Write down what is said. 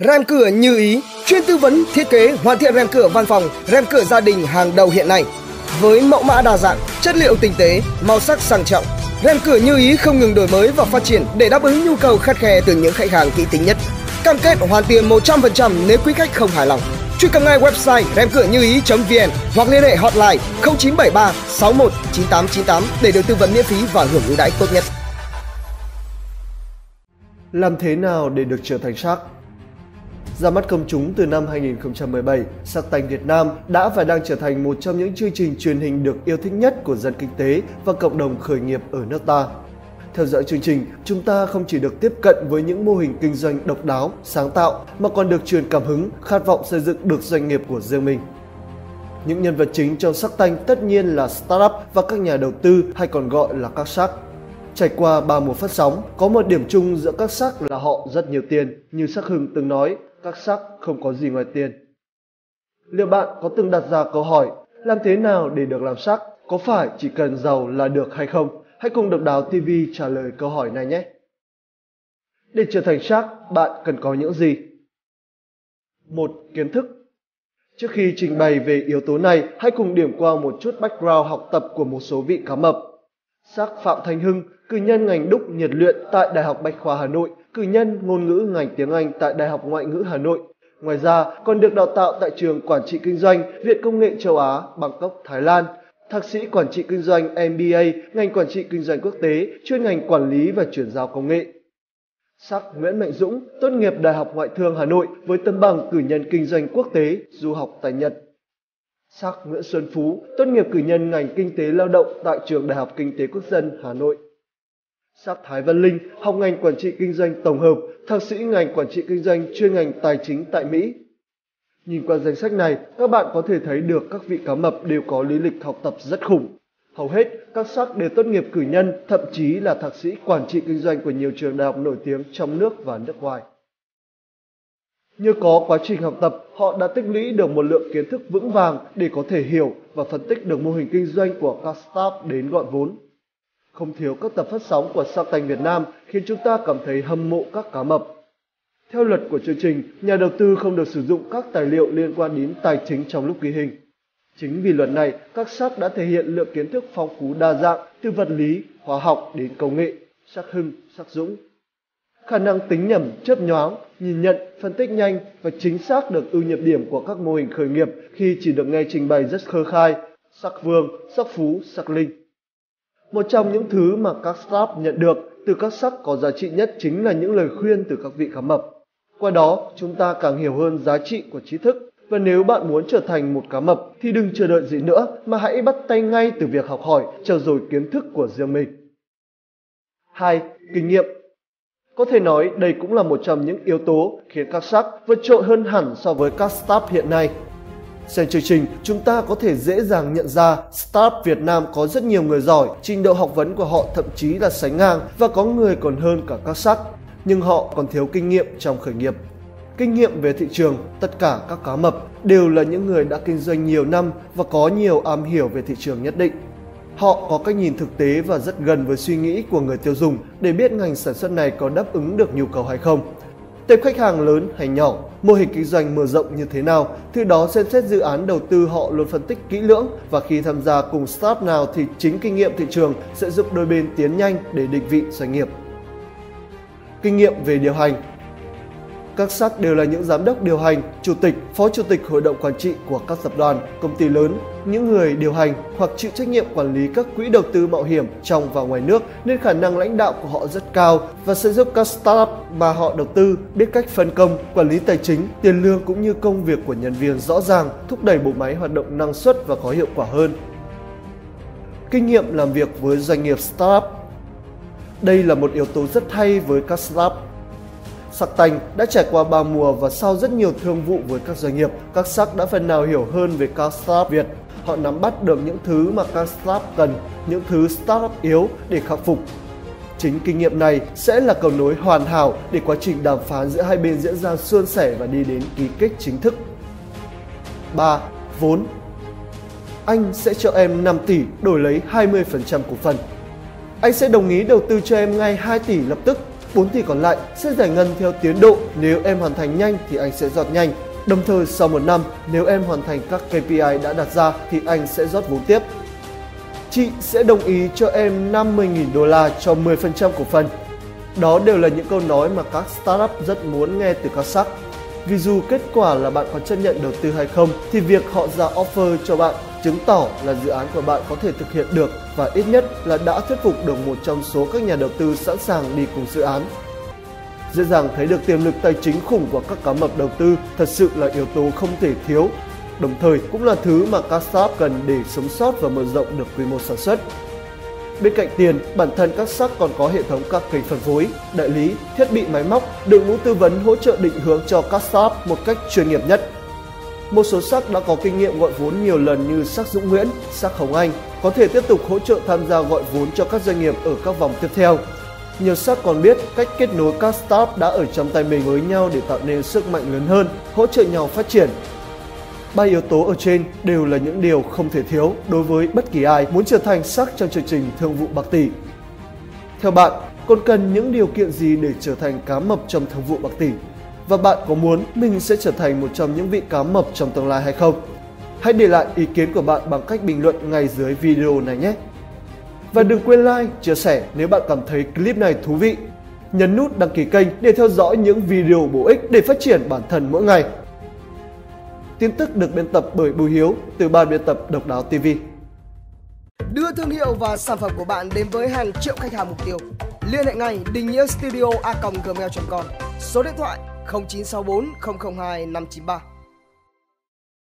Rèm cửa Như Ý chuyên tư vấn thiết kế hoàn thiện rèm cửa văn phòng, rèm cửa gia đình hàng đầu hiện nay. Với mẫu mã đa dạng, chất liệu tinh tế, màu sắc sang trọng, Rèm cửa Như Ý không ngừng đổi mới và phát triển để đáp ứng nhu cầu khắt khe từ những khách hàng kỹ tính nhất. Cam kết hoàn tiền 100% nếu quý khách không hài lòng. Truy cập ngay website remcuanhuy.vn hoặc liên hệ hotline 0973 61 9898 để được tư vấn miễn phí và hưởng ưu đãi tốt nhất. Làm thế nào để được trở thành Shark? Ra mắt công chúng từ năm 2017, Shark Tank Việt Nam đã và đang trở thành một trong những chương trình truyền hình được yêu thích nhất của dân kinh tế và cộng đồng khởi nghiệp ở nước ta. Theo dõi chương trình, chúng ta không chỉ được tiếp cận với những mô hình kinh doanh độc đáo, sáng tạo mà còn được truyền cảm hứng, khát vọng xây dựng được doanh nghiệp của riêng mình. Những nhân vật chính trong Shark Tank tất nhiên là startup và các nhà đầu tư hay còn gọi là các Shark. Trải qua 3 mùa phát sóng, có một điểm chung giữa các Shark là họ rất nhiều tiền, như Shark Hưng từng nói. Các Shark không có gì ngoài tiền. Liệu bạn có từng đặt ra câu hỏi làm thế nào để được làm Shark? Có phải chỉ cần giàu là được hay không? Hãy cùng Độc Đáo TV trả lời câu hỏi này nhé. Để trở thành Shark, bạn cần có những gì? 1. Kiến thức. Trước khi trình bày về yếu tố này, hãy cùng điểm qua một chút background học tập của một số vị cá mập. Shark Phạm Thanh Hưng, cử nhân ngành đúc nhiệt luyện tại Đại học Bách Khoa Hà Nội, cử nhân ngôn ngữ ngành tiếng Anh tại Đại học Ngoại ngữ Hà Nội. Ngoài ra, còn được đào tạo tại trường Quản trị Kinh doanh, Viện Công nghệ Châu Á, Bangkok, Thái Lan. Thạc sĩ Quản trị Kinh doanh MBA, ngành Quản trị Kinh doanh Quốc tế, chuyên ngành Quản lý và Chuyển giao Công nghệ. Shark Nguyễn Mạnh Dũng, tốt nghiệp Đại học Ngoại thương Hà Nội với tấm bằng cử nhân Kinh doanh Quốc tế, du học tại Nhật. Shark Nguyễn Xuân Phú, tốt nghiệp cử nhân ngành Kinh tế Lao động tại Trường Đại học Kinh tế Quốc dân Hà Nội. Shark Thái Văn Linh, học ngành Quản trị Kinh doanh Tổng hợp, thạc sĩ ngành Quản trị Kinh doanh chuyên ngành Tài chính tại Mỹ. Nhìn qua danh sách này, các bạn có thể thấy được các vị cá mập đều có lý lịch học tập rất khủng. Hầu hết, các Shark đều tốt nghiệp cử nhân, thậm chí là thạc sĩ Quản trị Kinh doanh của nhiều trường đại học nổi tiếng trong nước và nước ngoài. Như có quá trình học tập, họ đã tích lũy được một lượng kiến thức vững vàng để có thể hiểu và phân tích được mô hình kinh doanh của các startup đến gọi vốn. Không thiếu các tập phát sóng của Shark Tank Việt Nam khiến chúng ta cảm thấy hâm mộ các cá mập. Theo luật của chương trình, nhà đầu tư không được sử dụng các tài liệu liên quan đến tài chính trong lúc ghi hình. Chính vì luật này, các Shark đã thể hiện lượng kiến thức phong phú đa dạng từ vật lý, hóa học đến công nghệ, Shark Hưng, Shark Dũng. Khả năng tính nhầm, chớp nhoáng, nhìn nhận, phân tích nhanh và chính xác được ưu nhược điểm của các mô hình khởi nghiệp khi chỉ được nghe trình bày rất khơ khai, Shark Vương, Shark Phú, Shark Linh. Một trong những thứ mà các startup nhận được từ các Shark có giá trị nhất chính là những lời khuyên từ các vị cá mập. Qua đó, chúng ta càng hiểu hơn giá trị của trí thức. Và nếu bạn muốn trở thành một cá mập thì đừng chờ đợi gì nữa mà hãy bắt tay ngay từ việc học hỏi, trau dồi kiến thức của riêng mình. 2. Kinh nghiệm. Có thể nói đây cũng là một trong những yếu tố khiến các Shark vượt trội hơn hẳn so với các startup hiện nay. Xem chương trình, chúng ta có thể dễ dàng nhận ra startup Việt Nam có rất nhiều người giỏi, trình độ học vấn của họ thậm chí là sánh ngang và có người còn hơn cả các Shark. Nhưng họ còn thiếu kinh nghiệm trong khởi nghiệp, kinh nghiệm về thị trường. Tất cả các cá mập đều là những người đã kinh doanh nhiều năm và có nhiều am hiểu về thị trường nhất định. Họ có cách nhìn thực tế và rất gần với suy nghĩ của người tiêu dùng để biết ngành sản xuất này có đáp ứng được nhu cầu hay không. Tệp khách hàng lớn hay nhỏ, mô hình kinh doanh mở rộng như thế nào, từ đó xem xét dự án đầu tư họ luôn phân tích kỹ lưỡng, và khi tham gia cùng startup nào thì chính kinh nghiệm thị trường sẽ giúp đôi bên tiến nhanh để định vị doanh nghiệp. Kinh nghiệm về điều hành. Các Shark đều là những giám đốc điều hành, chủ tịch, phó chủ tịch hội đồng quản trị của các tập đoàn, công ty lớn, những người điều hành hoặc chịu trách nhiệm quản lý các quỹ đầu tư mạo hiểm trong và ngoài nước, nên khả năng lãnh đạo của họ rất cao và sẽ giúp các startup mà họ đầu tư biết cách phân công, quản lý tài chính, tiền lương cũng như công việc của nhân viên rõ ràng, thúc đẩy bộ máy hoạt động năng suất và có hiệu quả hơn. Kinh nghiệm làm việc với doanh nghiệp startup. Đây là một yếu tố rất hay với các startup. Shark Tank đã trải qua 3 mùa và sau rất nhiều thương vụ với các doanh nghiệp, các Shark đã phần nào hiểu hơn về các startup Việt. Họ nắm bắt được những thứ mà các startup cần, những thứ startup yếu để khắc phục. Chính kinh nghiệm này sẽ là cầu nối hoàn hảo để quá trình đàm phán giữa hai bên diễn ra suôn sẻ và đi đến ký kết chính thức. 3. Vốn. Anh sẽ cho em 5 tỷ đổi lấy 20% cổ phần. Anh sẽ đồng ý đầu tư cho em ngay 2 tỷ lập tức. 4 tỷ còn lại sẽ giải ngân theo tiến độ, nếu em hoàn thành nhanh thì anh sẽ rót nhanh. Đồng thời sau một năm, nếu em hoàn thành các KPI đã đặt ra thì anh sẽ rót vốn tiếp. Chị sẽ đồng ý cho em 50.000 đô la cho 10% cổ phần. Đó đều là những câu nói mà các startup rất muốn nghe từ các Shark. Vì dù kết quả là bạn có chấp nhận đầu tư hay không, thì việc họ ra offer cho bạn chứng tỏ là dự án của bạn có thể thực hiện được và ít nhất là đã thuyết phục được một trong số các nhà đầu tư sẵn sàng đi cùng dự án. Dễ dàng thấy được tiềm lực tài chính khủng của các cá mập đầu tư thật sự là yếu tố không thể thiếu, đồng thời cũng là thứ mà các startup cần để sống sót và mở rộng được quy mô sản xuất. Bên cạnh tiền, bản thân các Shark còn có hệ thống các kênh phân phối, đại lý, thiết bị máy móc, đội ngũ tư vấn hỗ trợ định hướng cho các Shark một cách chuyên nghiệp nhất. Một số Shark đã có kinh nghiệm gọi vốn nhiều lần như Shark Dũng Nguyễn, Shark Hồng Anh có thể tiếp tục hỗ trợ tham gia gọi vốn cho các doanh nghiệp ở các vòng tiếp theo. Nhiều Shark còn biết cách kết nối các startup đã ở trong tay mình với nhau để tạo nên sức mạnh lớn hơn, hỗ trợ nhau phát triển. Ba yếu tố ở trên đều là những điều không thể thiếu đối với bất kỳ ai muốn trở thành Shark trong chương trình Thương vụ Bạc tỷ. Theo bạn, còn cần những điều kiện gì để trở thành cá mập trong Thương vụ Bạc tỷ? Và bạn có muốn mình sẽ trở thành một trong những vị cá mập trong tương lai hay không? Hãy để lại ý kiến của bạn bằng cách bình luận ngay dưới video này nhé! Và đừng quên like, chia sẻ nếu bạn cảm thấy clip này thú vị. Nhấn nút đăng ký kênh để theo dõi những video bổ ích để phát triển bản thân mỗi ngày. Tin tức được biên tập bởi Bùi Hiếu từ ban biên tập Độc Đáo TV. Đưa thương hiệu và sản phẩm của bạn đến với hàng triệu khách hàng mục tiêu. Liên hệ ngay Đình Nghĩa Studio a.gmail.com, số điện thoại 0964 002 593.